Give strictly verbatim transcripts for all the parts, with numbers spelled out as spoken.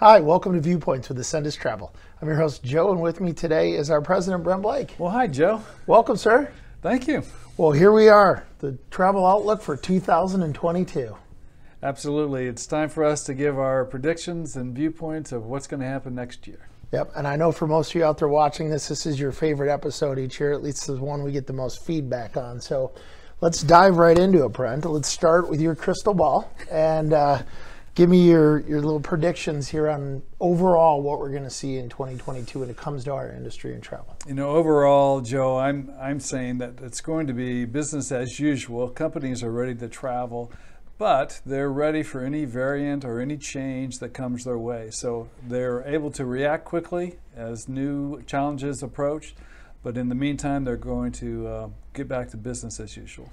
Hi, welcome to Viewpoints with Acendas Travel. I'm your host, Joe, and with me today is our president, Brent Blake. Well, hi, Joe. Welcome, sir. Thank you. Well, here we are, the travel outlook for two thousand twenty-two. Absolutely. It's time for us to give our predictions and viewpoints of what's going to happen next year. Yep, and I know for most of you out there watching this, this is your favorite episode each year, at least the one we get the most feedback on. So let's dive right into it, Brent. Let's start with your crystal ball and uh, give me your, your little predictions here on overall what we're going to see in twenty twenty-two when it comes to our industry and travel. You know, overall, Joe, I'm, I'm saying that it's going to be business as usual. Companies are ready to travel, but they're ready for any variant or any change that comes their way. So they're able to react quickly as new challenges approach, but in the meantime, they're going to uh, get back to business as usual.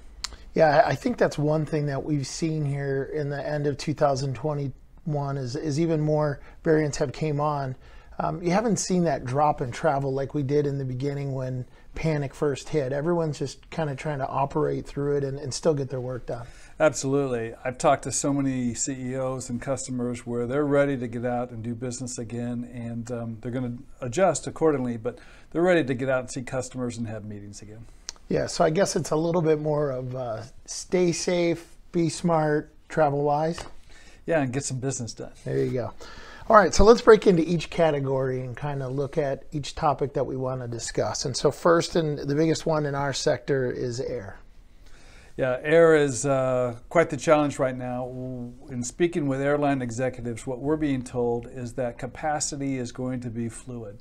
Yeah, I think that's one thing that we've seen here in the end of two thousand twenty-one is, is even more variants have came on. Um, you haven't seen that drop in travel like we did in the beginning when panic first hit. Everyone's just kind of trying to operate through it and, and still get their work done. Absolutely. I've talked to so many C E Os and customers where they're ready to get out and do business again, and um, they're going to adjust accordingly, but they're ready to get out and see customers and have meetings again. Yeah, so I guess it's a little bit more of uh, stay safe, be smart, travel wise. Yeah, and get some business done. There you go. All right, so let's break into each category and kind of look at each topic that we want to discuss. And so first, and the biggest one in our sector is air. Yeah, air is uh, quite the challenge right now. In speaking with airline executives, what we're being told is that capacity is going to be fluid.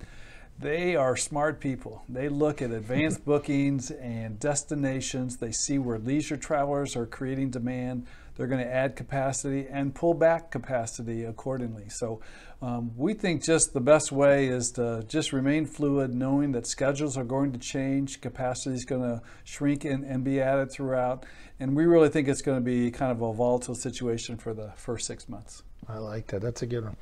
They are smart people. They look at advanced bookings and destinations. They see where leisure travelers are creating demand. They're going to add capacity and pull back capacity accordingly. So um, we think just the best way is to just remain fluid, knowing that schedules are going to change, capacity is going to shrink and, and be added throughout. And we really think it's going to be kind of a volatile situation for the first six months. I like that. That's a good one.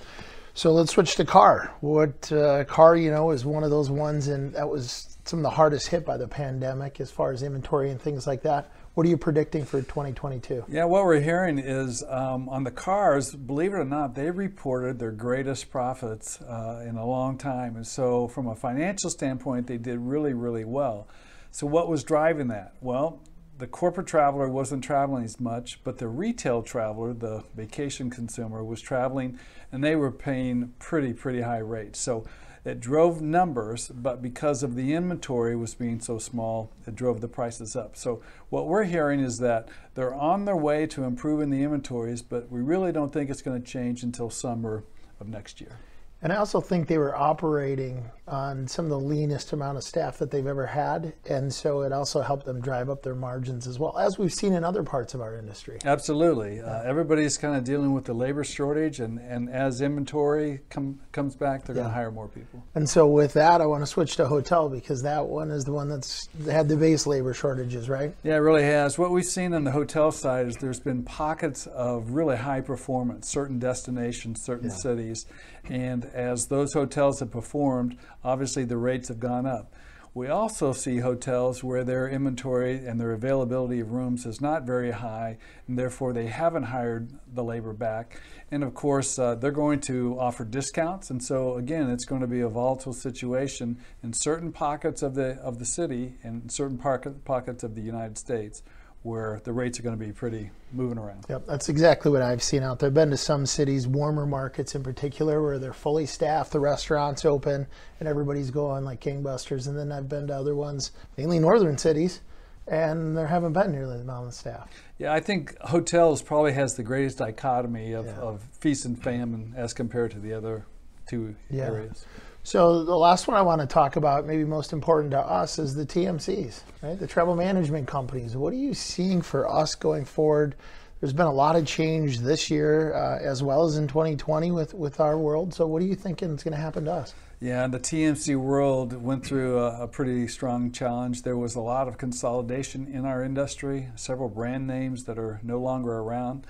So let's switch to car. What uh, car, you know, is one of those ones, and that was some of the hardest hit by the pandemic as far as inventory and things like that. What are you predicting for twenty twenty-two? Yeah, what we're hearing is um, on the cars, believe it or not, they reported their greatest profits uh, in a long time. And so from a financial standpoint, they did really, really well. So what was driving that? Well, the corporate traveler wasn't traveling as much, but the retail traveler, the vacation consumer, was traveling, and they were paying pretty, pretty high rates. So it drove numbers, but because of the inventory was being so small, it drove the prices up. So what we're hearing is that they're on their way to improving the inventories, but we really don't think it's going to change until summer of next year. And I also think they were operating on some of the leanest amount of staff that they've ever had. And so it also helped them drive up their margins as well, as we've seen in other parts of our industry. Absolutely. Yeah. Uh, everybody's kind of dealing with the labor shortage. And, and as inventory com comes back, they're yeah. going to hire more people. And so with that, I want to switch to hotel, because that one is the one that's had the biggest labor shortages, right? Yeah, it really has. What we've seen on the hotel side is there's been pockets of really high performance, certain destinations, certain yeah. cities. And as those hotels have performed, obviously the rates have gone up. We also see hotels where their inventory and their availability of rooms is not very high, and therefore they haven't hired the labor back. And of course, uh, they're going to offer discounts. And so again, it's going to be a volatile situation in certain pockets of the, of the city and certain pocket, pockets of the United States, where the rates are going to be pretty moving around. Yep, that's exactly what I've seen out there. I've been to some cities, warmer markets in particular, where they're fully staffed, the restaurants open, and everybody's going like gangbusters. And then I've been to other ones, mainly northern cities, and there haven't been nearly the amount of staff. Yeah, I think hotels probably has the greatest dichotomy of, yeah. of feast and famine as compared to the other two yeah. areas. So the last one I want to talk about, maybe most important to us, is the T M Cs, right? The travel management companies. What are you seeing for us going forward? There's been a lot of change this year uh, as well as in twenty twenty with, with our world. So what are you thinking is going to happen to us? Yeah, the T M C world went through a, a pretty strong challenge. There was a lot of consolidation in our industry, several brand names that are no longer around.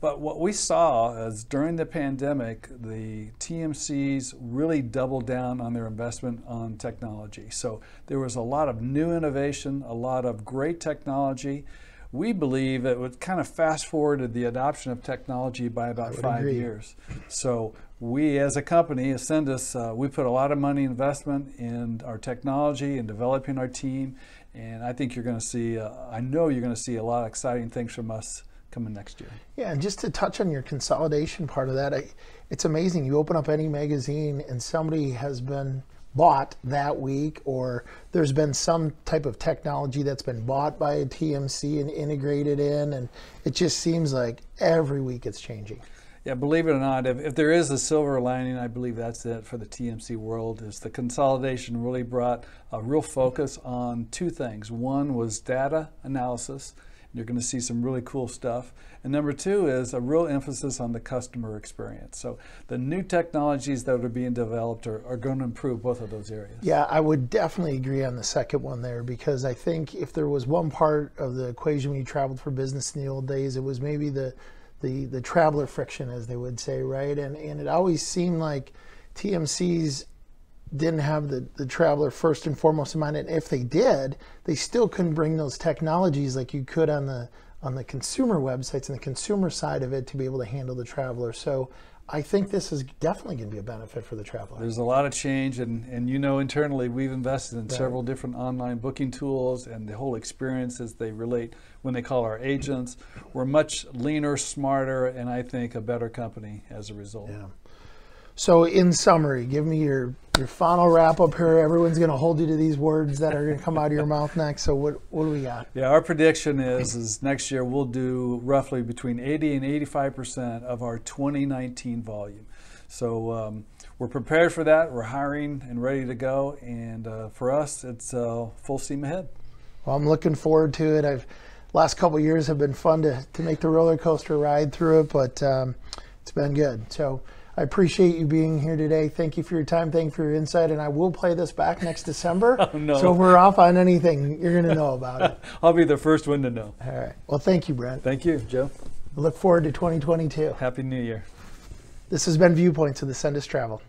But what we saw is during the pandemic, the T M Cs really doubled down on their investment on technology. So there was a lot of new innovation, a lot of great technology. we believe it would kind of fast forwarded the adoption of technology by about five agree. years. So we as a company, Acendas, uh, we put a lot of money investment in our technology and developing our team. And I think you're going to see, uh, I know you're going to see a lot of exciting things from us coming next year. Yeah, and just to touch on your consolidation part of that, I, it's amazing. You open up any magazine and somebody has been bought that week, or there's been some type of technology that's been bought by a T M C and integrated in, and it just seems like every week it's changing. Yeah, believe it or not, if, if there is a silver lining, I believe that's it for the T M C world, is the consolidation really brought a real focus on two things. One was data analysis. You're going to see some really cool stuff. And number two is a real emphasis on the customer experience. So the new technologies that are being developed are, are going to improve both of those areas. Yeah, I would definitely agree on the second one there, because I think if there was one part of the equation when you traveled for business in the old days, it was maybe the the, the traveler friction, as they would say, right? And, and it always seemed like T M Cs didn't have the, the traveler first and foremost in mind, and if they did, they still couldn't bring those technologies like you could on the on the consumer websites and the consumer side of it to be able to handle the traveler. So I think this is definitely going to be a benefit for the traveler. There's a lot of change, and, and you know, internally we've invested in right. several different online booking tools, and the whole experience as they relate when they call our agents. We're much leaner, smarter, and I think a better company as a result. Yeah. So in summary, give me your, your final wrap up here. Everyone's going to hold you to these words that are going to come out of your mouth next. So what, what do we got? Yeah, our prediction is, is next year we'll do roughly between eighty and eighty-five percent of our twenty nineteen volume. So um, we're prepared for that. We're hiring and ready to go. And uh, for us, it's uh, full steam ahead. Well, I'm looking forward to it. I've last couple of years have been fun to, to make the roller coaster ride through it, but um, it's been good. So I appreciate you being here today. Thank you for your time. Thank you for your insight. And I will play this back next December. Oh, no. So if we're off on anything, you're going to know about it. I'll be the first one to know. All right. Well, thank you, Brent. Thank you, Joe. I look forward to twenty twenty-two. Happy New Year. This has been Viewpoints of Acendas Travel.